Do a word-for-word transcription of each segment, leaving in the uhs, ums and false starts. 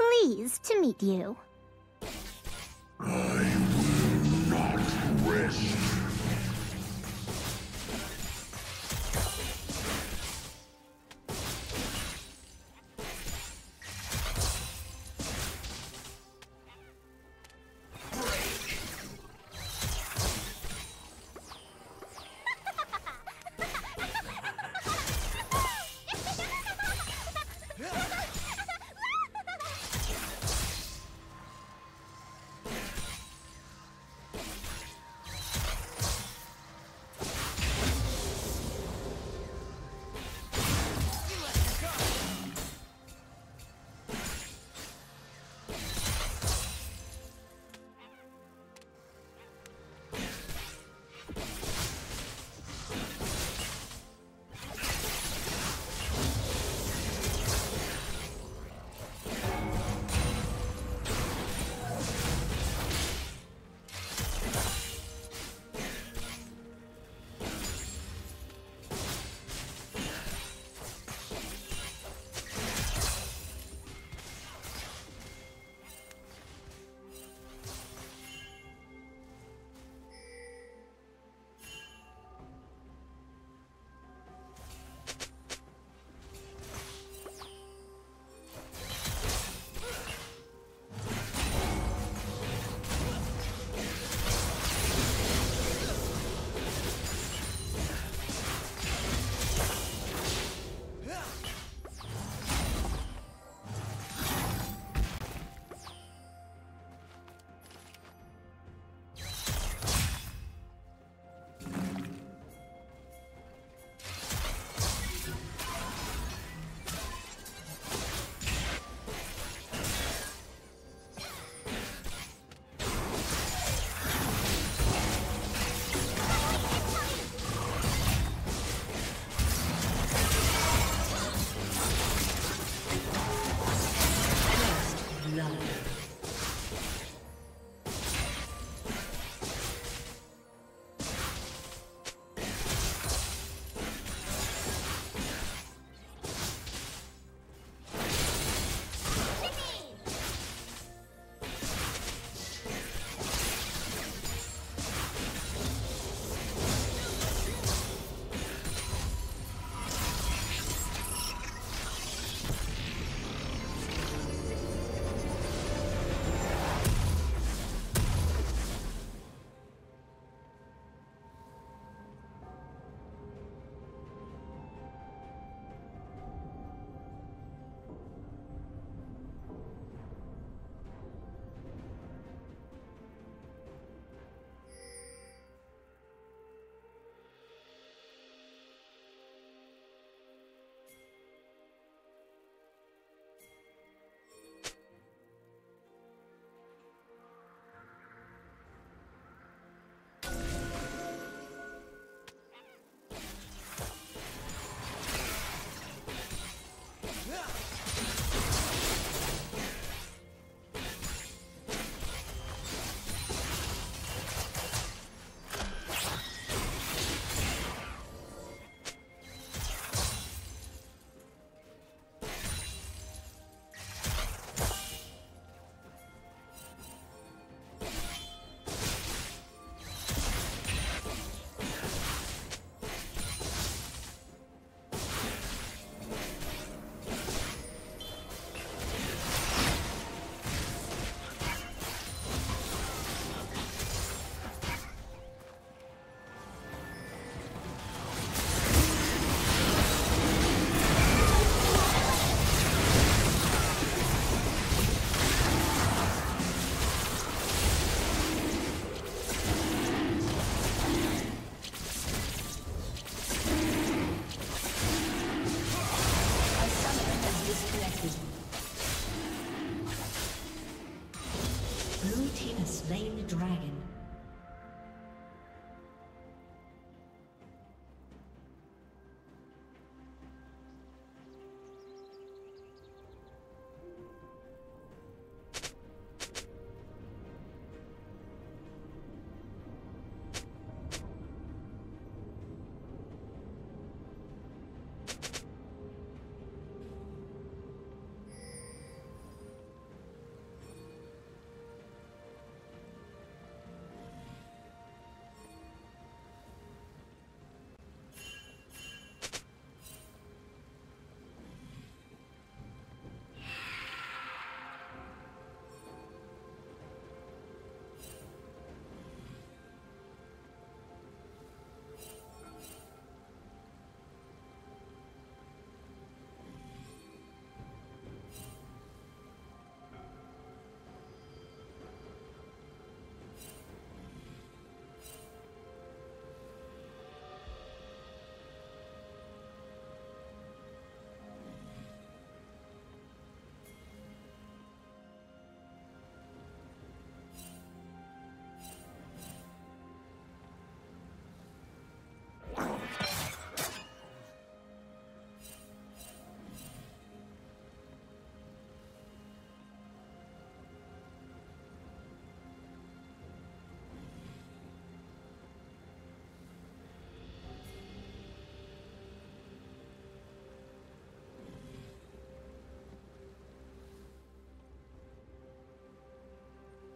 pleased to meet you. I will not rest.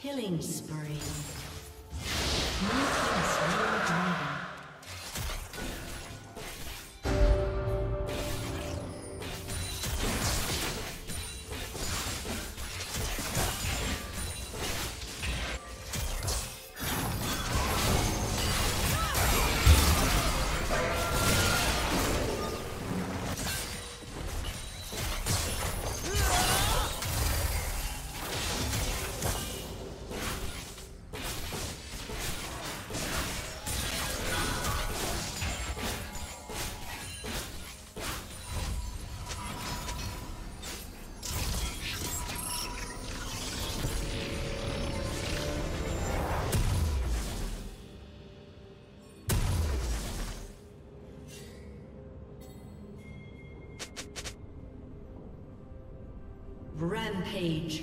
Killing spree. Rampage.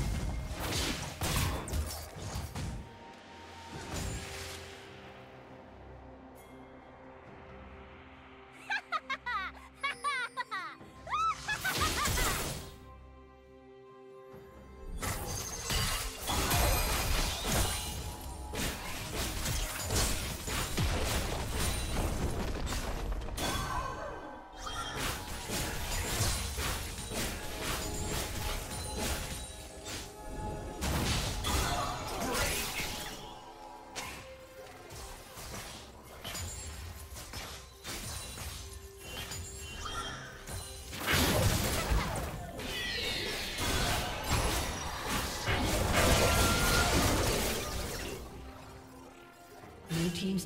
Team's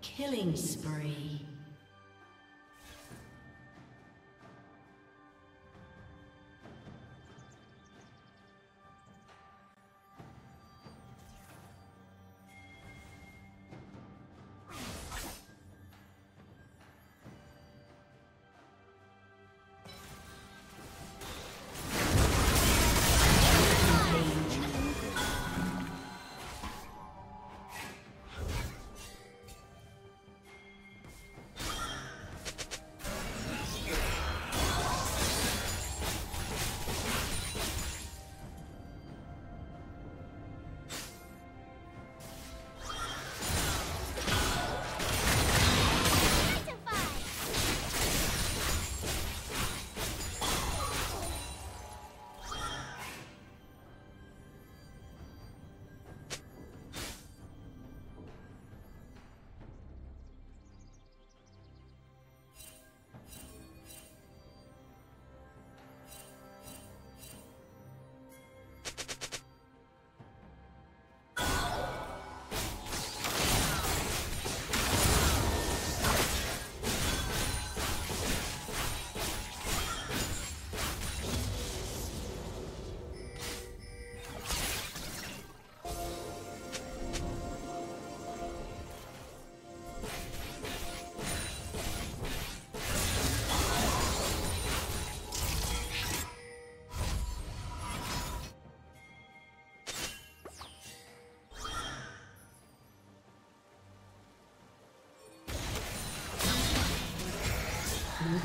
Killing spree.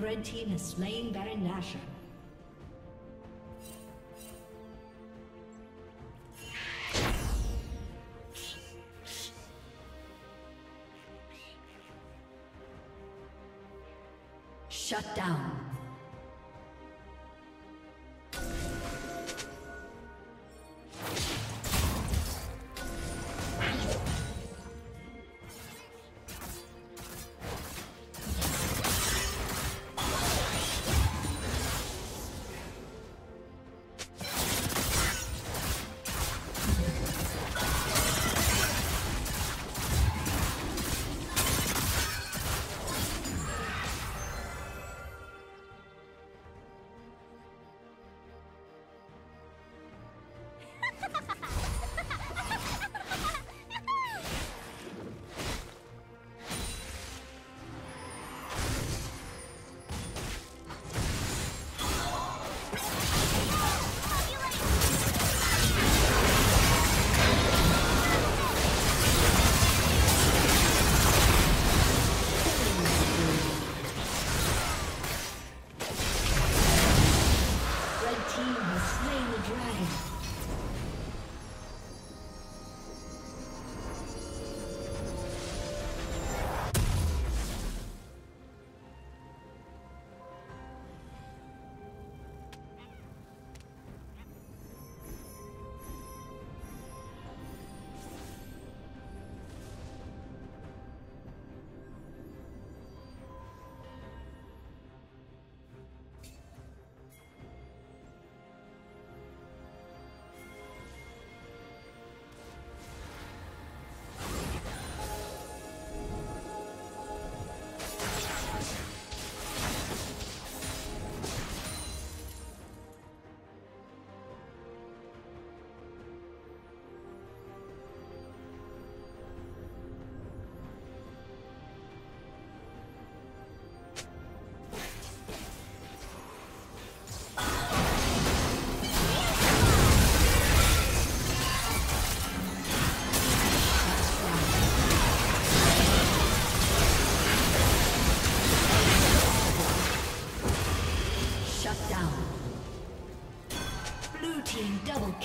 Red team has slain Baron Nashor. Shut down.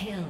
Kill.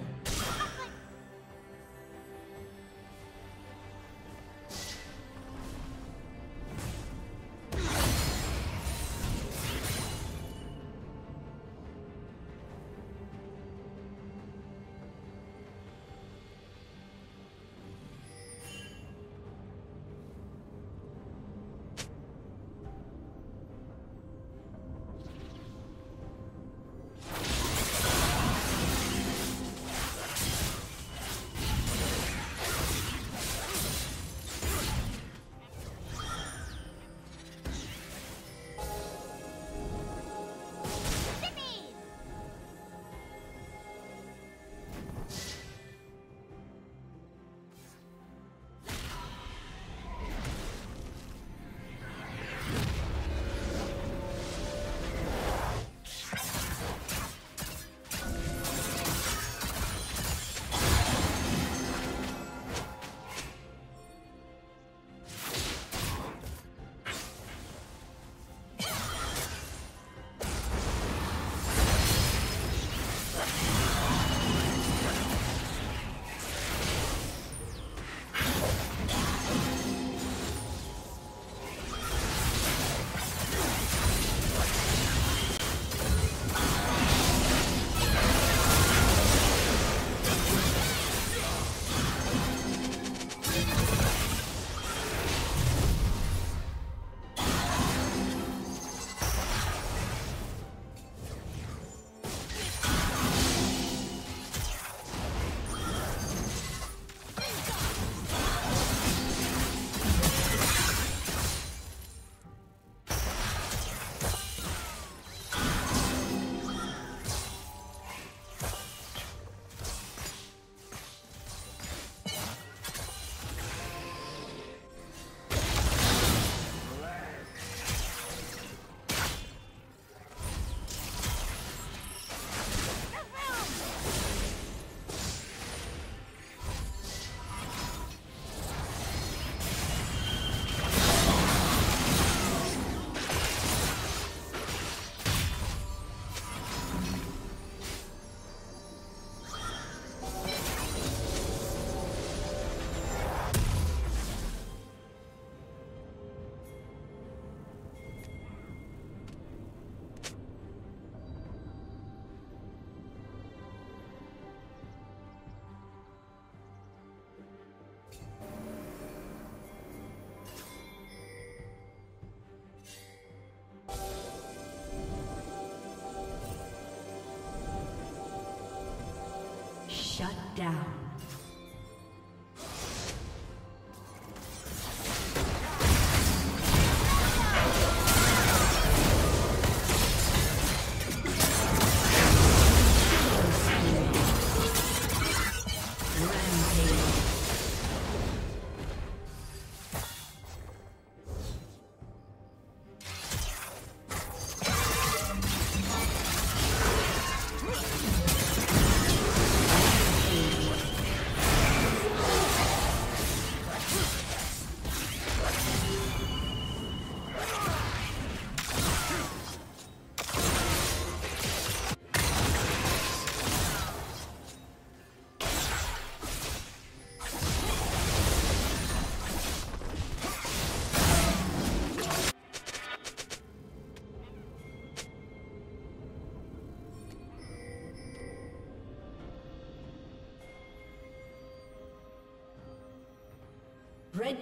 Shut down. Red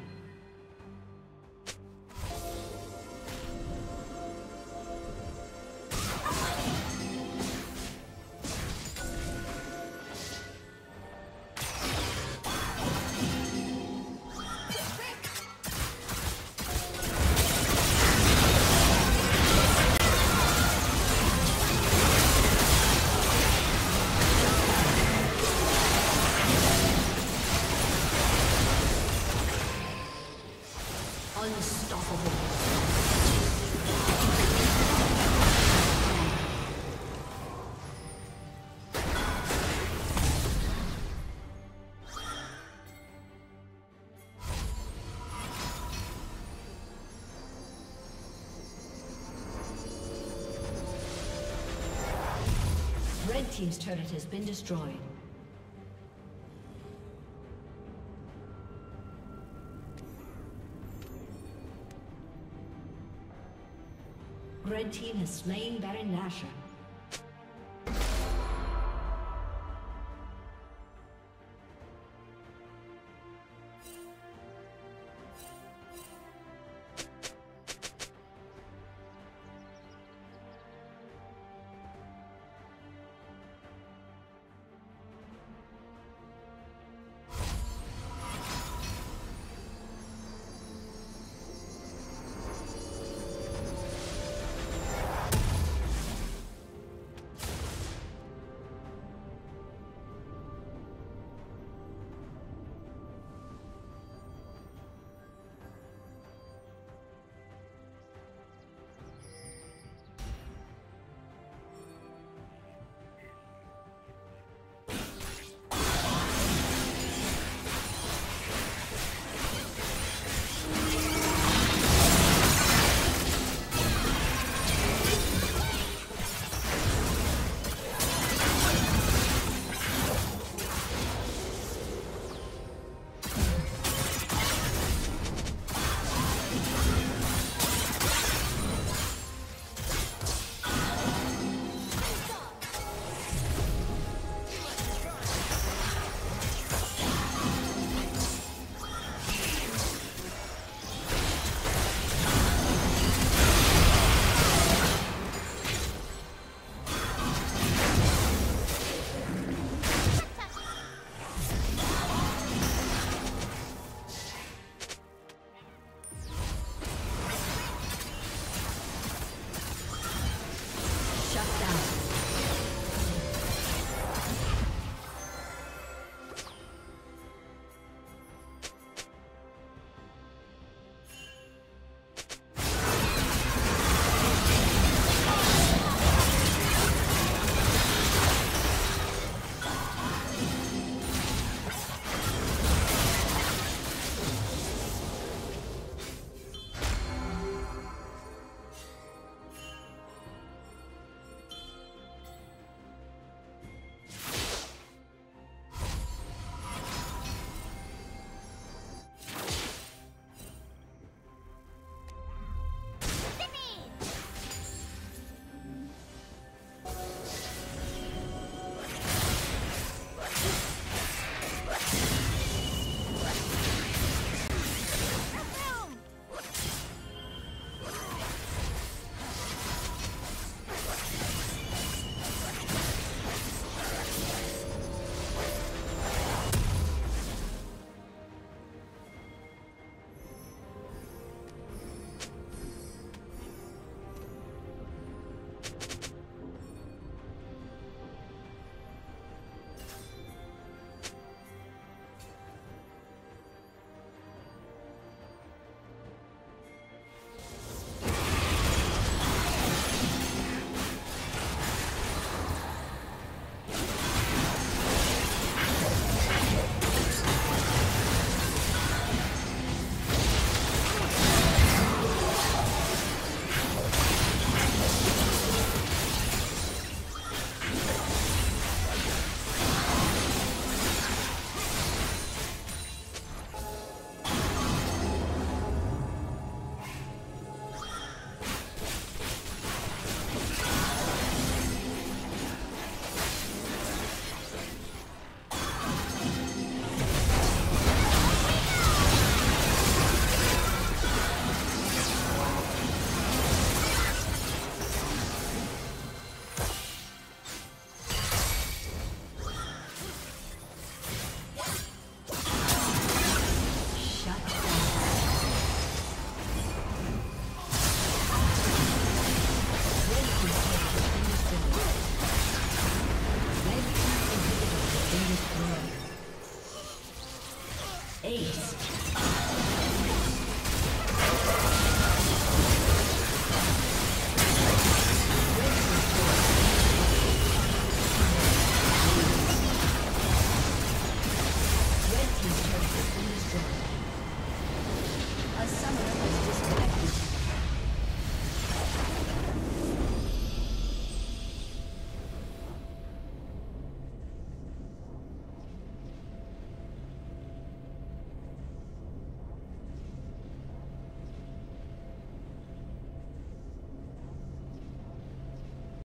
Red team's turret has been destroyed. Red team has slain Baron Nashor.